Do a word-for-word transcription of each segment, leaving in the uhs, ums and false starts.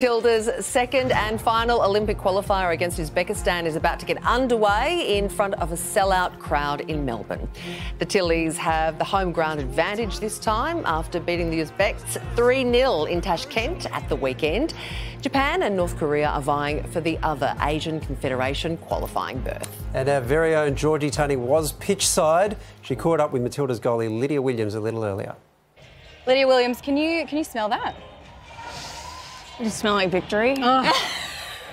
Matildas' second and final Olympic qualifier against Uzbekistan is about to get underway in front of a sellout crowd in Melbourne. The Tillies have the home ground advantage this time after beating the Uzbeks three nil in Tashkent at the weekend. Japan and North Korea are vying for the other Asian Confederation qualifying berth. And our very own Georgie Tunny was pitchside. She caught up with Matildas goalie Lydia Williams a little earlier. Lydia Williams, can you can you smell that? Does it smell like victory? Oh.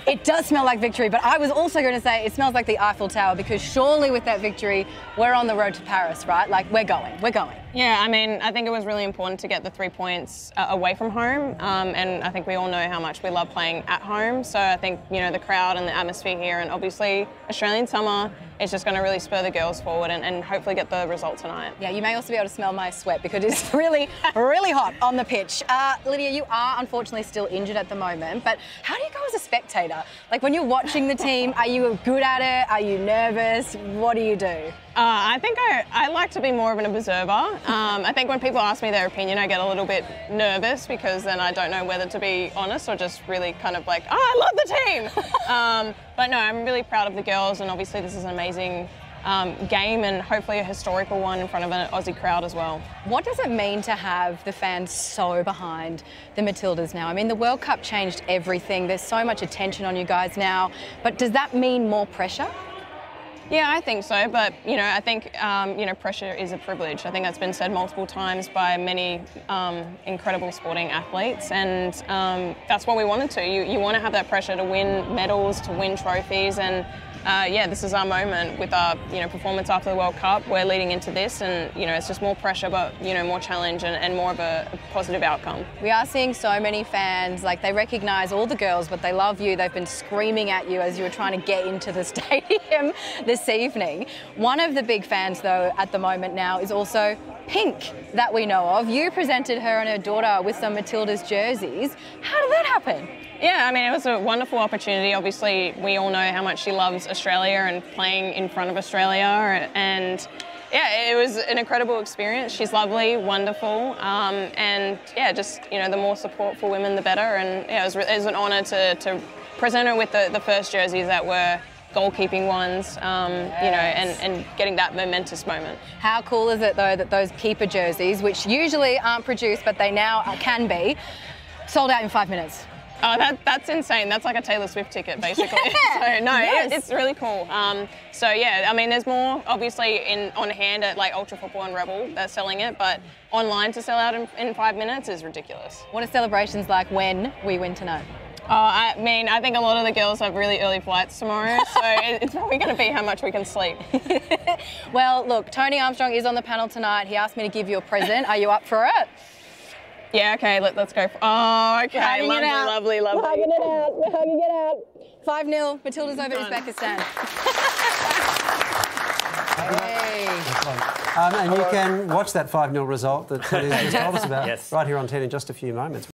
It does smell like victory, but I was also going to say it smells like the Eiffel Tower, because surely with that victory, we're on the road to Paris, right? Like, we're going, we're going. Yeah, I mean, I think it was really important to get the three points uh, away from home, um, and I think we all know how much we love playing at home, so I think, you know, the crowd and the atmosphere here, and obviously Australian summer, it's just going to really spur the girls forward and, and hopefully get the result tonight. Yeah, you may also be able to smell my sweat because it's really, really hot on the pitch. Uh, Lydia, you are unfortunately still injured at the moment, but how do you go as a spectator? Like, when you're watching the team, are you good at it? Are you nervous? What do you do? Uh, I think I, I like to be more of an observer. Um, I think when people ask me their opinion, I get a little bit nervous because then I don't know whether to be honest or just really kind of like, oh, I love the team. um, but no, I'm really proud of the girls, and obviously this is an amazing Amazing um, game and hopefully a historical one in front of an Aussie crowd as well. What does it mean to have the fans so behind the Matildas now? I mean, the World Cup changed everything. There's so much attention on you guys now, but does that mean more pressure? Yeah, I think so, but, you know, I think, um, you know, pressure is a privilege. I think that's been said multiple times by many um, incredible sporting athletes, and um, that's what we wanted to. You, you want to have that pressure to win medals, to win trophies, and, uh, yeah, this is our moment with our, you know, performance after the World Cup. We're leading into this, and, you know, it's just more pressure, but, you know, more challenge and, and more of a, a positive outcome. We are seeing so many fans, like, they recognise all the girls, but they love you. They've been screaming at you as you were trying to get into the stadium. This evening. One of the big fans, though, at the moment now is also Pink, that we know of. You presented her and her daughter with some Matildas jerseys. How did that happen? Yeah, I mean, it was a wonderful opportunity. Obviously, we all know how much she loves Australia and playing in front of Australia, and yeah, it was an incredible experience. She's lovely, wonderful, um, and yeah, just, you know, the more support for women, the better, and yeah, it was, it was an honour to, to present her with the, the first jerseys that were goalkeeping ones, um, yes. You know, and, and getting that momentous moment. How cool is it, though, that those keeper jerseys, which usually aren't produced, but they now can be, sold out in five minutes? Oh, that, that's insane. That's like a Taylor Swift ticket, basically. Yeah. So, no, yes. it, it's really cool. Um, so, yeah, I mean, there's more, obviously, in on hand at, like, Ultra Football and Rebel, they're selling it, but online to sell out in, in five minutes is ridiculous. What are celebrations like when we win tonight? Oh, I mean, I think a lot of the girls have really early flights tomorrow, so it's probably going to be how much we can sleep. Well, look, Tony Armstrong is on the panel tonight. He asked me to give you a present. Are you up for it? Yeah, okay, let, let's go. For, oh, okay, lovely, lovely, lovely. We're hugging it out. We're hugging it out. five nil, Matildas over Uzbekistan. Hey. Um, and you can watch that five nil result that Tony just told us about yes. right here on ten in just a few moments.